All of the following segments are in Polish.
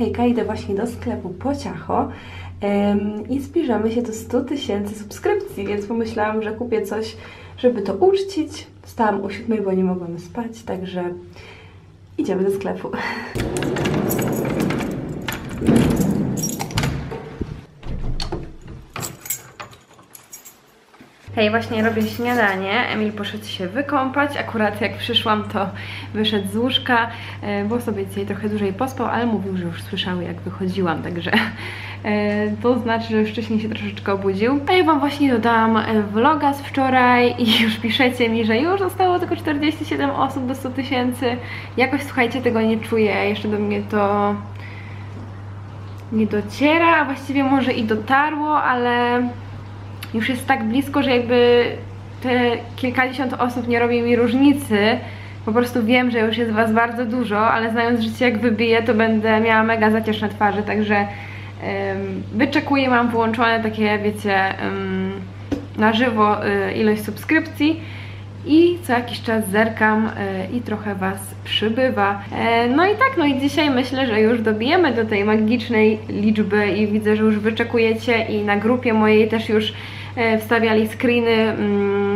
Hejka, idę właśnie do sklepu po ciacho i zbliżamy się do 100 000 subskrypcji, więc pomyślałam, że kupię coś, żeby to uczcić. Wstałam o 7, bo nie mogłam spać, także idziemy do sklepu. Hej, właśnie robię śniadanie, Emil poszedł się wykąpać, akurat jak przyszłam, to wyszedł z łóżka, bo sobie dzisiaj trochę dłużej pospał, ale mówił, że już słyszał, jak wychodziłam, także to znaczy, że już wcześniej się troszeczkę obudził. A ja wam właśnie dodałam vloga z wczoraj i już piszecie mi, że już zostało tylko 47 osób do 100 000. Jakoś, słuchajcie, tego nie czuję, jeszcze do mnie to nie dociera, a właściwie może i dotarło, ale już jest tak blisko, że jakby te kilkadziesiąt osób nie robi mi różnicy. Po prostu wiem, że już jest was bardzo dużo, ale znając życie, jak wybiję, to będę miała mega zacież na twarzy, także wyczekuję, mam wyłączone takie, wiecie, na żywo ilość subskrypcji i co jakiś czas zerkam i trochę was przybywa. No i tak, no i dzisiaj myślę, że już dobijemy do tej magicznej liczby i widzę, że już wyczekujecie i na grupie mojej też już wstawiali screeny,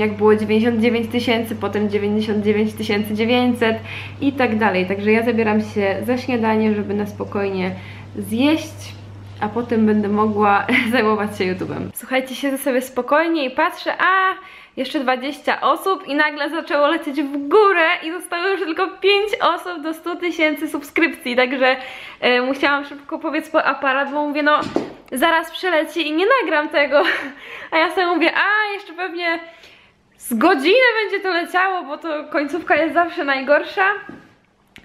jak było 99 000, potem 99 900 i tak dalej. Także ja zabieram się za śniadanie, żeby na spokojnie zjeść, a potem będę mogła zajmować się YouTube'em. Słuchajcie, siedzę sobie spokojnie i patrzę, a jeszcze 20 osób i nagle zaczęło lecieć w górę i zostało już tylko 5 osób do 100 000 subskrypcji, także musiałam szybko powiedzieć po aparat, bo mówię, no zaraz przeleci i nie nagram tego, a ja sobie mówię, a jeszcze pewnie z godziny będzie to leciało, bo to końcówka jest zawsze najgorsza.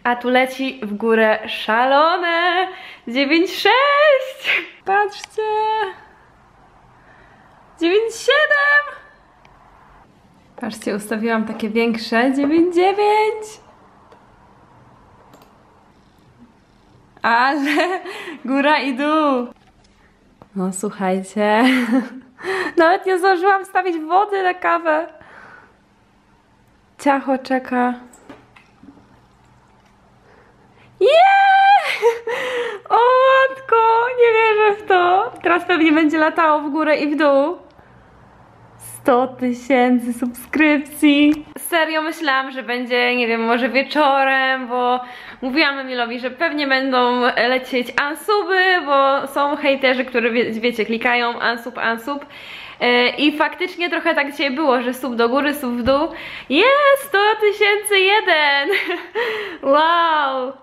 A tu leci w górę szalone 9,6. Patrzcie, 9,7. Patrzcie, ustawiłam takie większe 9,9. Ale góra i dół. No słuchajcie, nawet nie zdążyłam wstawić wody na kawę. Ciacho czeka. O matko, nie wierzę w to. Teraz pewnie będzie latało w górę i w dół. 100 000 subskrypcji. Serio myślałam, że będzie, nie wiem, może wieczorem, bo mówiłam Emilowi, że pewnie będą lecieć ansuby, bo są hejterzy, którzy, wiecie, klikają ansub, ansub. I faktycznie trochę tak dzisiaj było, że sub do góry, sub w dół. Jest 100 001. Wow.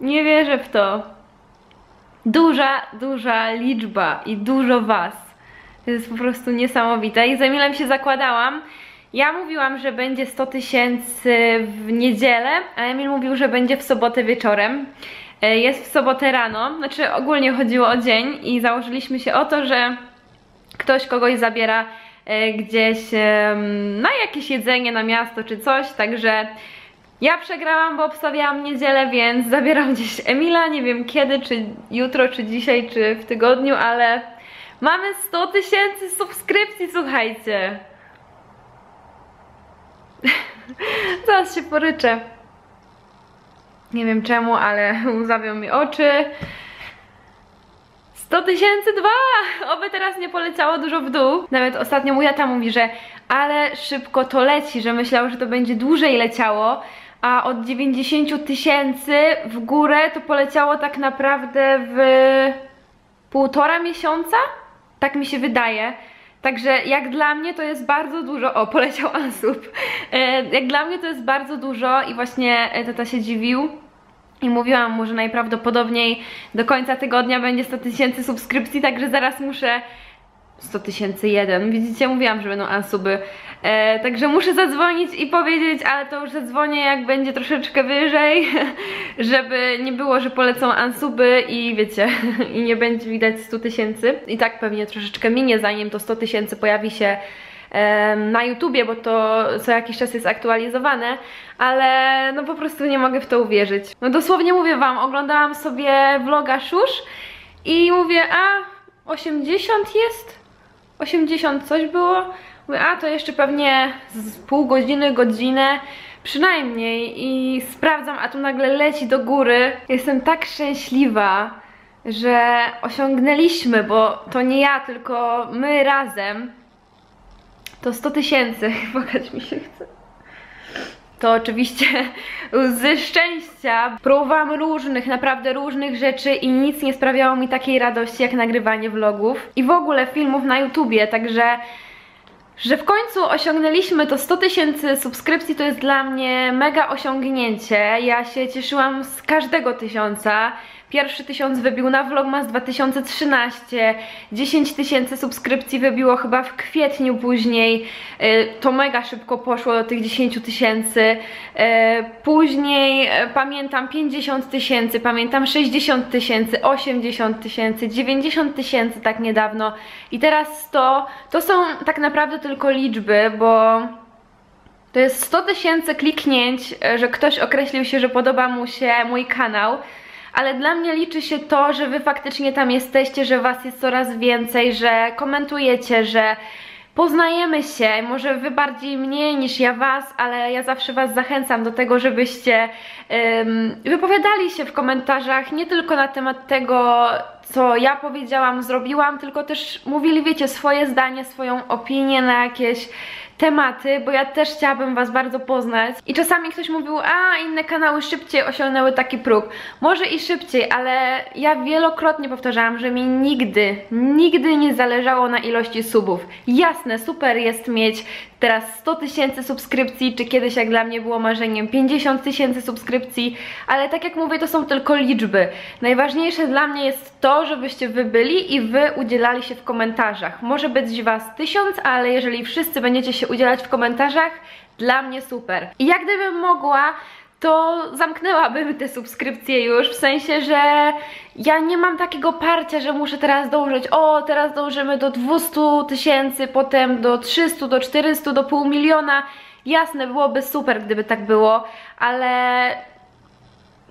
Nie wierzę w to. Duża, duża liczba i dużo was. To jest po prostu niesamowite. I z Emilem się zakładałam. Ja mówiłam, że będzie 100 000 w niedzielę, a Emil mówił, że będzie w sobotę wieczorem. Jest w sobotę rano. Znaczy ogólnie chodziło o dzień i założyliśmy się o to, że ktoś kogoś zabiera gdzieś na jakieś jedzenie, na miasto czy coś, także ja przegrałam, bo obstawiałam niedzielę, więc zabieram gdzieś Emila, nie wiem kiedy, czy jutro, czy dzisiaj, czy w tygodniu, ale mamy 100 000 subskrypcji, słuchajcie. Zaraz się poryczę. Nie wiem czemu, ale łzawią mi oczy. 100 002! Oby teraz nie poleciało dużo w dół. Nawet ostatnio mój tata mówi, że ale szybko to leci, że myślał, że to będzie dłużej leciało, a od 90 000 w górę to poleciało tak naprawdę w 1,5 miesiąca? Tak mi się wydaje. Także jak dla mnie to jest bardzo dużo. O, poleciał ansub. Jak dla mnie to jest bardzo dużo i właśnie tata się dziwił. I mówiłam mu, że najprawdopodobniej do końca tygodnia będzie 100 000 subskrypcji, także zaraz muszę... 100 001, widzicie, mówiłam, że będą ansuby, także muszę zadzwonić i powiedzieć, ale to już zadzwonię, jak będzie troszeczkę wyżej, żeby nie było, że polecą ansuby i wiecie, i nie będzie widać 100 000. I tak pewnie troszeczkę minie, zanim to 100 000 pojawi się na YouTubie, bo to co jakiś czas jest aktualizowane, ale no po prostu nie mogę w to uwierzyć. No dosłownie mówię wam, oglądałam sobie vloga Szusz i mówię, a 80 jest? 80 coś było? Mówię, a to jeszcze pewnie z pół godziny, godzinę przynajmniej, i sprawdzam, a tu nagle leci do góry. Jestem tak szczęśliwa, że osiągnęliśmy, bo to nie ja, tylko my razem, to 100 000, pokaż mi się chce. To oczywiście ze szczęścia. Próbowałam różnych, naprawdę różnych rzeczy i nic nie sprawiało mi takiej radości jak nagrywanie vlogów i w ogóle filmów na YouTubie, także że w końcu osiągnęliśmy to 100 000 subskrypcji, to jest dla mnie mega osiągnięcie. Ja się cieszyłam z każdego 1000. Pierwszy 1000 wybił na Vlogmas 2013, 10 000 subskrypcji wybiło chyba w kwietniu później, to mega szybko poszło do tych 10 000, później pamiętam 50 000, pamiętam 60 000, 80 000, 90 000 tak niedawno i teraz 100. To są tak naprawdę tylko liczby, bo to jest 100 000 kliknięć, że ktoś określił się, że podoba mu się mój kanał. Ale dla mnie liczy się to, że wy faktycznie tam jesteście, że was jest coraz więcej, że komentujecie, że poznajemy się. Może wy bardziej mnie niż ja was, ale ja zawsze was zachęcam do tego, żebyście wypowiadali się w komentarzach nie tylko na temat tego, co ja powiedziałam, zrobiłam, tylko też mówili, wiecie, swoje zdanie, swoją opinię na jakieś tematy, bo ja też chciałabym was bardzo poznać. I czasami ktoś mówił, a inne kanały szybciej osiągnęły taki próg. Może i szybciej, ale ja wielokrotnie powtarzałam, że mi nigdy nie zależało na ilości subów. Jasne, super jest mieć teraz 100 000 subskrypcji, czy kiedyś, jak dla mnie było marzeniem, 50 000 subskrypcji, ale tak jak mówię, to są tylko liczby. Najważniejsze dla mnie jest to, żebyście wy byli i wy udzielali się w komentarzach. Może być was 1000, ale jeżeli wszyscy będziecie się udzielać w komentarzach, dla mnie super. I jak gdybym mogła, to zamknęłabym te subskrypcje już, w sensie, że ja nie mam takiego parcia, że muszę teraz dążyć, o teraz dążymy do 200 000, potem do 300, do 400, do 500 000. Jasne, byłoby super, gdyby tak było, ale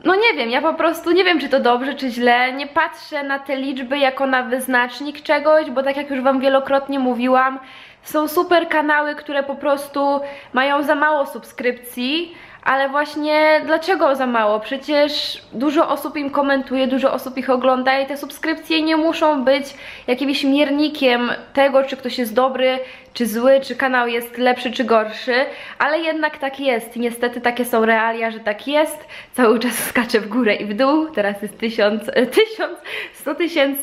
no nie wiem, ja po prostu nie wiem, czy to dobrze, czy źle. Nie patrzę na te liczby jako na wyznacznik czegoś, bo tak jak już wam wielokrotnie mówiłam, są super kanały, które po prostu mają za mało subskrypcji, ale właśnie dlaczego za mało? Przecież dużo osób im komentuje, dużo osób ich ogląda i te subskrypcje nie muszą być jakimś miernikiem tego, czy ktoś jest dobry, czy zły, czy kanał jest lepszy, czy gorszy, ale jednak tak jest. Niestety takie są realia, że tak jest. Cały czas skaczę w górę i w dół. Teraz jest 100 000,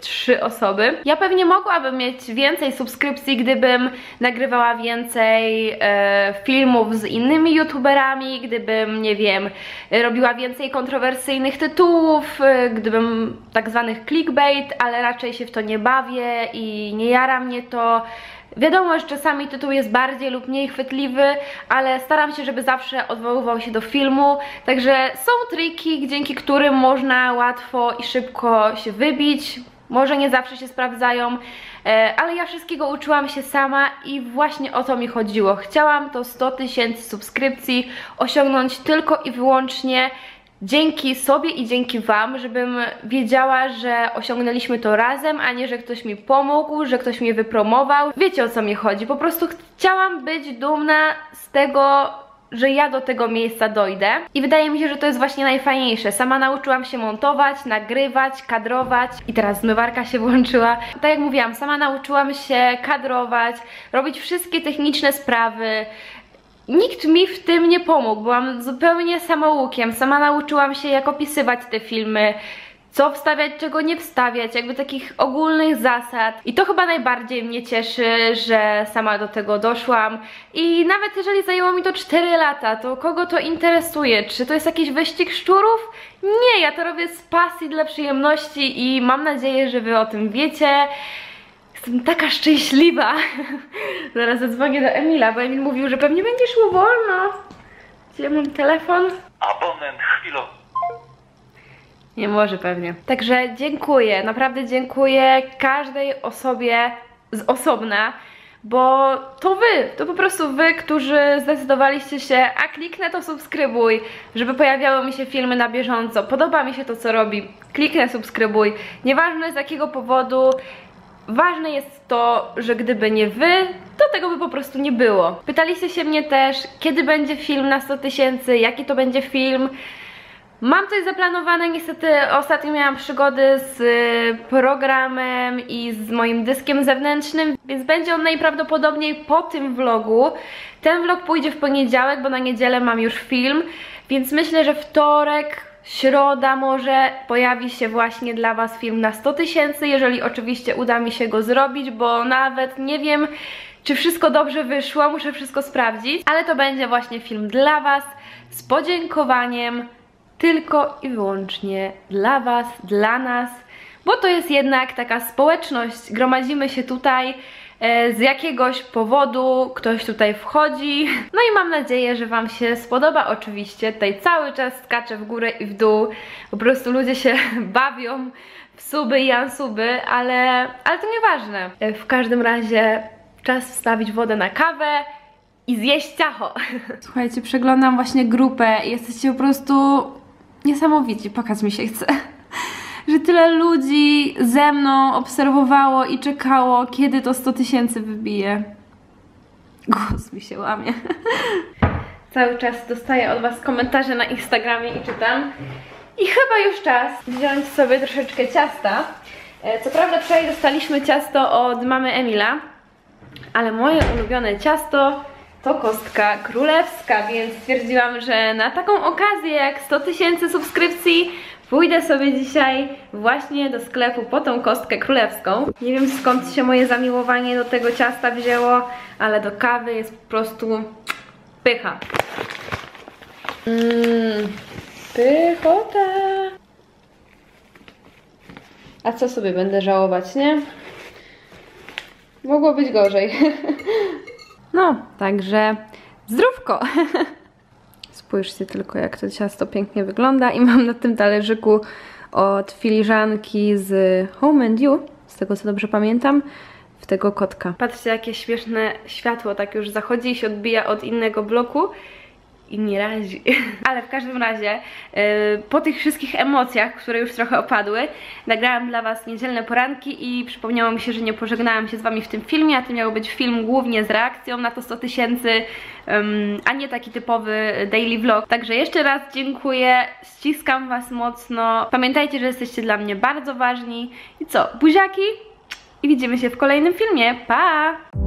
3 osoby. Ja pewnie mogłabym mieć więcej subskrypcji, gdybym nagrywała więcej filmów z innymi youtuberami, gdybym, nie wiem, robiła więcej kontrowersyjnych tytułów, gdybym tak zwanych clickbait, ale raczej się w to nie bawię i nie jara mnie to. Wiadomo, że czasami tytuł jest bardziej lub mniej chwytliwy, ale staram się, żeby zawsze odwoływał się do filmu. Także są triki, dzięki którym można łatwo i szybko się wybić. Może nie zawsze się sprawdzają, ale ja wszystkiego uczyłam się sama i właśnie o to mi chodziło. Chciałam to 100 000 subskrypcji osiągnąć tylko i wyłącznie dzięki sobie i dzięki wam, żebym wiedziała, że osiągnęliśmy to razem, a nie, że ktoś mi pomógł, że ktoś mnie wypromował. Wiecie, o co mi chodzi, po prostu chciałam być dumna z tego, że ja do tego miejsca dojdę i wydaje mi się, że to jest właśnie najfajniejsze. Sama nauczyłam się montować, nagrywać, kadrować i teraz zmywarka się włączyła. Tak jak mówiłam, sama nauczyłam się kadrować, robić wszystkie techniczne sprawy. Nikt mi w tym nie pomógł, byłam zupełnie samoukiem, sama nauczyłam się, jak opisywać te filmy, co wstawiać, czego nie wstawiać, jakby takich ogólnych zasad. I to chyba najbardziej mnie cieszy, że sama do tego doszłam. I nawet jeżeli zajęło mi to 4 lata, to kogo to interesuje? Czy to jest jakiś wyścig szczurów? Nie, ja to robię z pasji, dla przyjemności i mam nadzieję, że wy o tym wiecie. Jestem taka szczęśliwa. Zaraz zadzwonię do Emila, bo Emil mówił, że pewnie będzie szło wolno. Gdzie mam telefon? Abonent chwilowy. Nie może pewnie. Także dziękuję, naprawdę dziękuję każdej osobie z osobna, bo to wy, to po prostu wy, którzy zdecydowaliście się, a kliknę to subskrybuj, żeby pojawiały mi się filmy na bieżąco. Podoba mi się to, co robi. Kliknę subskrybuj. Nieważne z jakiego powodu. Ważne jest to, że gdyby nie wy, to tego by po prostu nie było. Pytaliście się mnie też, kiedy będzie film na 100 000, jaki to będzie film. Mam coś zaplanowane, niestety ostatnio miałam przygody z programem i z moim dyskiem zewnętrznym, więc będzie on najprawdopodobniej po tym vlogu. Ten vlog pójdzie w poniedziałek, bo na niedzielę mam już film, więc myślę, że wtorek, środa może pojawi się właśnie dla was film na 100 000, jeżeli oczywiście uda mi się go zrobić, bo nawet nie wiem, czy wszystko dobrze wyszło, muszę wszystko sprawdzić, ale to będzie właśnie film dla was z podziękowaniem tylko i wyłącznie dla was, dla nas, bo to jest jednak taka społeczność, gromadzimy się tutaj z jakiegoś powodu, ktoś tutaj wchodzi, no i mam nadzieję, że wam się spodoba. Oczywiście tutaj cały czas skaczę w górę i w dół, po prostu ludzie się bawią w suby i ansuby, ale to nieważne. W każdym razie czas wstawić wodę na kawę i zjeść ciacho. Słuchajcie, przeglądam właśnie grupę i jesteście po prostu niesamowici, pokazać mi się chce, że tyle ludzi ze mną obserwowało i czekało, kiedy to 100 000 wybije. Głos mi się łamie. Cały czas dostaję od was komentarze na Instagramie i czytam. I chyba już czas wziąć sobie troszeczkę ciasta. Co prawda wczoraj dostaliśmy ciasto od mamy Emila, ale moje ulubione ciasto to kostka królewska, więc stwierdziłam, że na taką okazję jak 100 000 subskrypcji pójdę sobie dzisiaj właśnie do sklepu po tą kostkę królewską. Nie wiem, skąd się moje zamiłowanie do tego ciasta wzięło, ale do kawy jest po prostu pycha. Pychota. A co sobie będę żałować, nie? Mogło być gorzej. No, także zdrówko. Spójrzcie tylko, jak to ciasto pięknie wygląda. I mam na tym talerzyku od filiżanki z Home and You, z tego co dobrze pamiętam, w tego kotka. Patrzcie, jakie śmieszne światło, tak już zachodzi i się odbija od innego bloku i nie razi. Ale w każdym razie po tych wszystkich emocjach, które już trochę opadły, nagrałam dla was niedzielne poranki i przypomniało mi się, że nie pożegnałam się z wami w tym filmie, a to miał być film głównie z reakcją na to 100 000, a nie taki typowy daily vlog. Także jeszcze raz dziękuję, ściskam was mocno, pamiętajcie, że jesteście dla mnie bardzo ważni i co, buziaki i widzimy się w kolejnym filmie, pa!